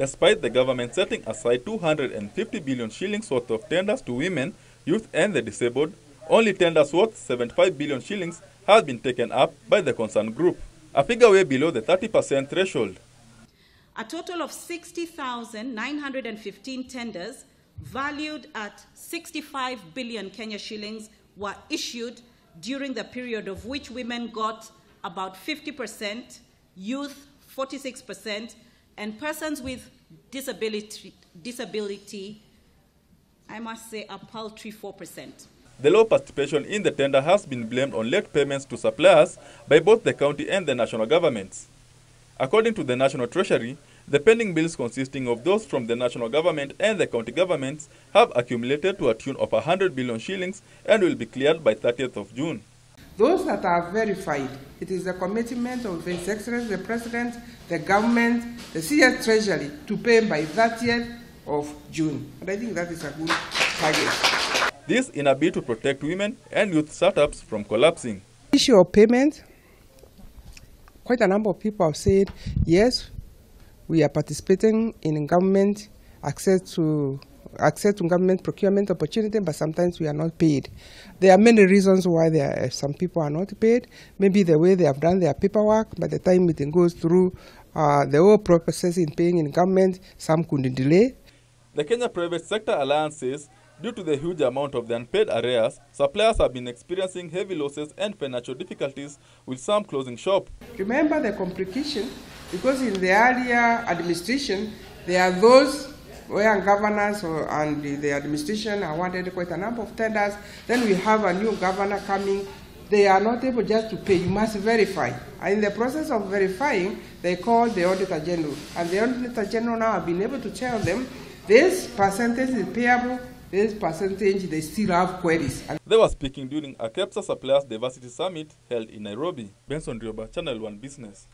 despite the government setting aside 250 billion shillings worth of tenders to women, youth and the disabled, only tenders worth 75 billion shillings has been taken up by the concerned group, a figure way below the 30% threshold. A total of 60,915 tenders valued at 65 billion Kenya shillings were issued during the period of which women got about 50%, youth 46%, and persons with disability, I must say, a paltry 4%. The low participation in the tender has been blamed on late payments to suppliers by both the county and the national governments. According to the National Treasury, the pending bills consisting of those from the national government and the county governments have accumulated to a tune of 100 billion shillings and will be cleared by 30th of June. Those that are verified, it is the commitment of His Excellency the President, the government, the senior Treasury to pay by 30th of June. And I think that is a good target. This in a bid to protect women and youth startups from collapsing. Issue of payment, quite a number of people have said, yes, we are participating in government access to government procurement opportunity, but sometimes we are not paid. There are many reasons why some people are not paid. Maybe the way they have done their paperwork, by the time it goes through the whole process in paying in government, some could delay. The Kenya Private Sector Alliance says, due to the huge amount of the unpaid arrears, suppliers have been experiencing heavy losses and financial difficulties, with some closing shop. Remember the complication, because in the earlier administration, there are those where governors and the administration are wanted quite a number of tenders. Then we have a new governor coming. They are not able just to pay. You must verify. And in the process of verifying, they call the Auditor General. And the Auditor General now have been able to tell them this percentage is payable. This percentage, they still have queries. They were speaking during a KEPSA Suppliers Diversity Summit held in Nairobi. Benson Ryoba, Channel One Business.